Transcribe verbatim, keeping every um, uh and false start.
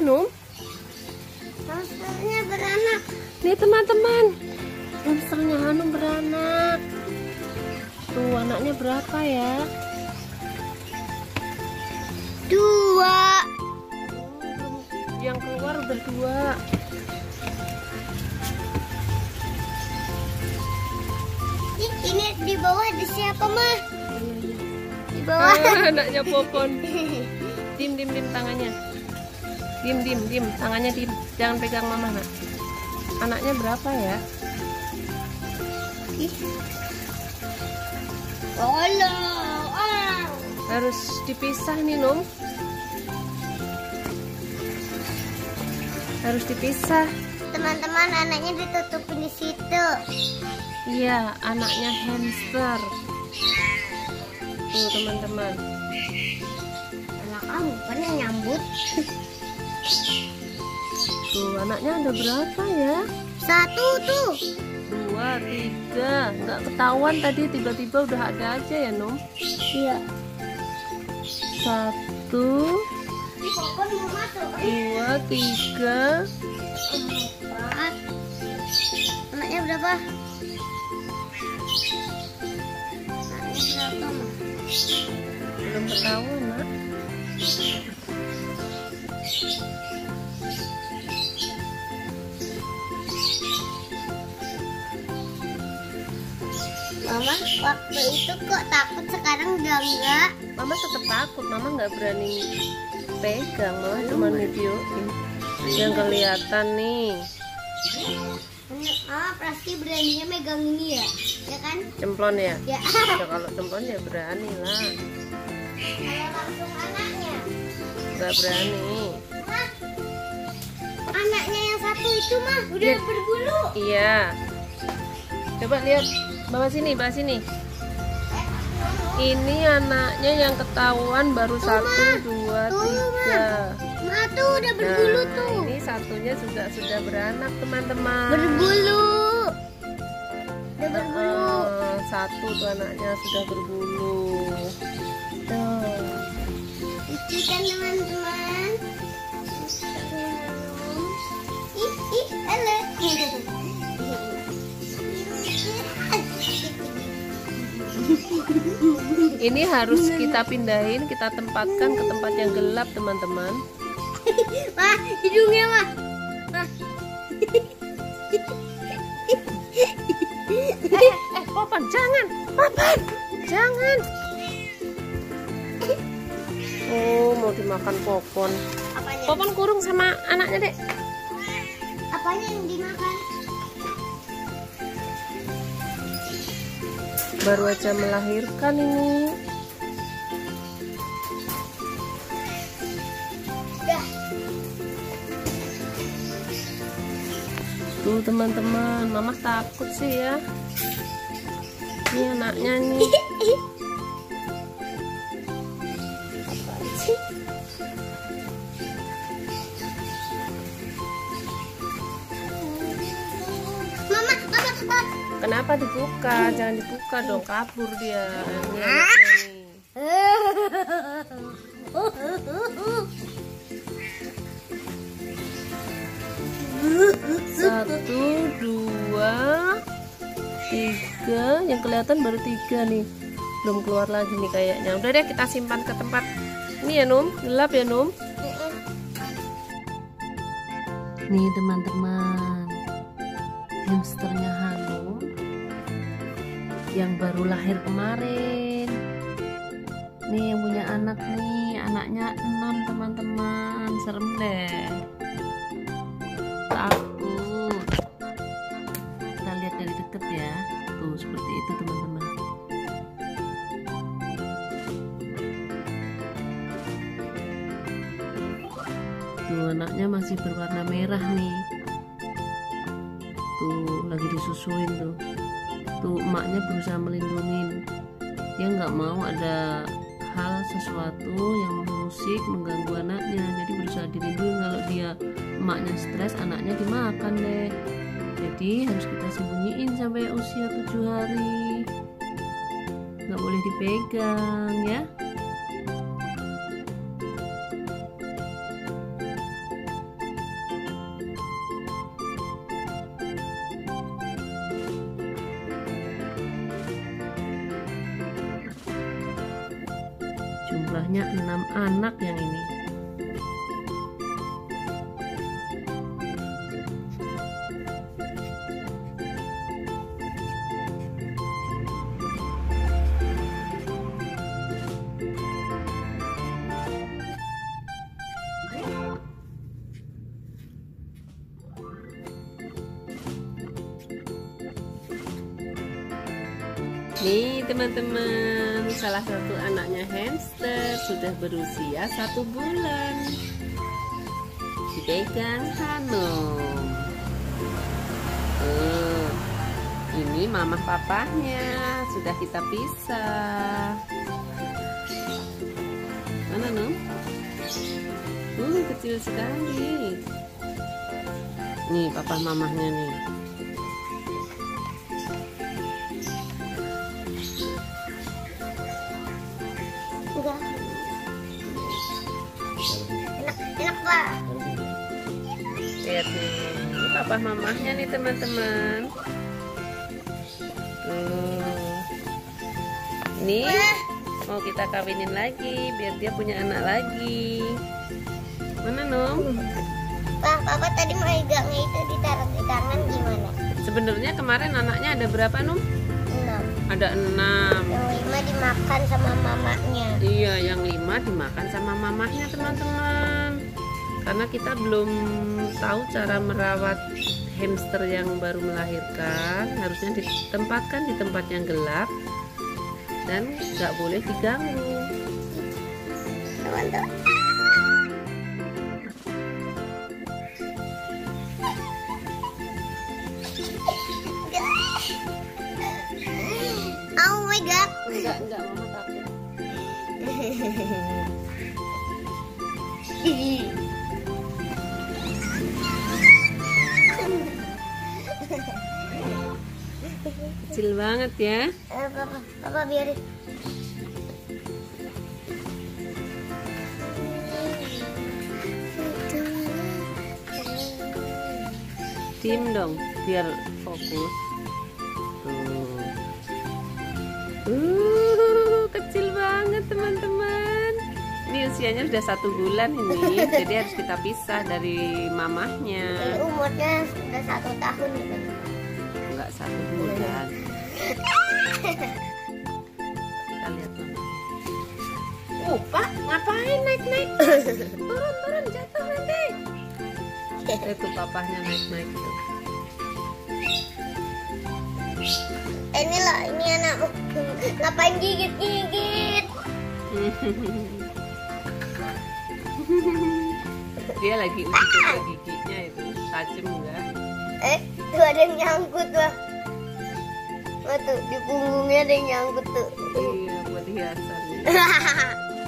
Hanum? Hamsternya beranak. Nih teman-teman, hamsternya Hanum beranak. Tuh anaknya berapa ya? Dua. Yang keluar berdua. Ini di bawah ada siapa mah? Di bawah. Ah, anaknya Popon. Dim, dim, dim tangannya. Dim, dim, dim tangannya dim. Jangan pegang mama nak. Anaknya berapa ya? Ih. Halo. Oh. Harus dipisah nih, Num. Harus dipisah. Teman-teman, anaknya ditutupin di situ. Iya, anaknya hamster. Tuh, teman-teman. Anak kamu pernah nyambut. Tuh, anaknya ada berapa ya? Satu tuh. Dua, tiga. Nggak ketahuan tadi, tiba-tiba udah ada aja ya, Nom? Iya. Satu. Dua, tiga. Empat. Anaknya berapa? Belum ketahuan, Nak. Mama waktu itu kok takut, sekarang udah enggak. Mama tetap takut, Mama nggak berani pegang, Mama cuma videoin. Yang kelihatan nih. Ah, pasti beraninya megang ini ya, ya kan? Cemplon ya? Ya. Ya kalau cemplon ya berani lah. Kalau langsung anaknya? Gak berani. Hah? Anaknya yang satu itu mah udah lihat. Berbulu. Iya. Coba lihat bawah sini, bawah sini. Ini anaknya yang ketahuan baru tuh, satu, ma. Dua, tuh, tiga. Ma, tuh udah berbulu nah, tuh. Ini satunya sudah sudah beranak teman-teman. Berbulu. Udah berbulu. Uh, satu tuh anaknya sudah berbulu. Tuh. Lucu kan teman-teman? Ih ih, halo. Ini harus kita pindahin, kita tempatkan ke tempat yang gelap, teman-teman. Wah, hidungnya mah. Wah. Eh, eh, Popon, jangan. Popon, jangan. Oh, mau dimakan Popon. Apanya? Popon kurung sama anaknya, Dek. Apanya yang dimakan? Baru aja melahirkan ini. Tuh teman-teman, Mama takut sih ya. Ini anaknya nih. Mama, mama, mama. Kenapa dibuka? Jangan dibuka dong, kabur dia. Satu, dua, tiga. Yang kelihatan baru tiga nih. Belum keluar lagi nih kayaknya. Udah deh, kita simpan ke tempat ini ya, Num. Gelap ya, Num. Nih teman-teman, hamsternya Hanum yang baru lahir kemarin nih, yang punya anak nih, anaknya enam teman-teman. Serem deh, takut. Kita lihat dari dekat ya, tuh seperti itu teman-teman. Tuh anaknya masih berwarna merah nih, tuh lagi disusuin tuh. Tuh emaknya berusaha melindungi, dia nggak mau ada hal sesuatu yang musik mengganggu anaknya, jadi berusaha dilindungi. Kalau dia emaknya stres, anaknya dimakan deh. Jadi harus kita sembunyiin sampai usia tujuh hari, nggak boleh dipegang ya. jumlahnya enam anak yang ini. Nih teman-teman, salah satu anaknya hamster sudah berusia satu bulan. Dipegang Hanum. Eh, ini mama papahnya sudah kita pisah. Mana Hanum? Uh, kecil sekali. Nih papa mamahnya nih. Enak Pak. Lihat nih, ini papa mamahnya nih teman-teman. Tuh. Ini mau kita kawinin lagi biar dia punya anak lagi. Mana Nom? Pak, papa tadi megangnya itu ditaruh di tangan gimana? Sebenarnya kemarin anaknya ada berapa Nom? Ada enam. Yang lima dimakan sama mamanya. Iya, yang lima dimakan sama mamahnya teman-teman. Karena kita belum tahu cara merawat hamster yang baru melahirkan, harusnya ditempatkan di tempat yang gelap dan nggak boleh diganggu. Teman-teman. Enggak, enggak, mama takut. Kecil banget ya. Eh, papa, papa biarin. Diam dong, biar fokus. Tuh. Uh. Kecil banget teman-teman. Ini usianya sudah satu bulan ini, jadi harus kita pisah dari mamahnya. Umurnya sudah satu tahun ya, enggak satu bulan. Kita lihat mama. Oh Pak, ngapain naik-naik? Turun-turun jatuh nanti. Itu papahnya naik-naik tuh. Ini loh, ini anakmu. Ngapain gigit-gigit? Dia lagi uji giginya itu. Tajam enggak? Eh, tuh ada yang nyangkut lah. Wah tuh, di punggungnya ada yang nyangkut tuh. Iya, buat hiasan.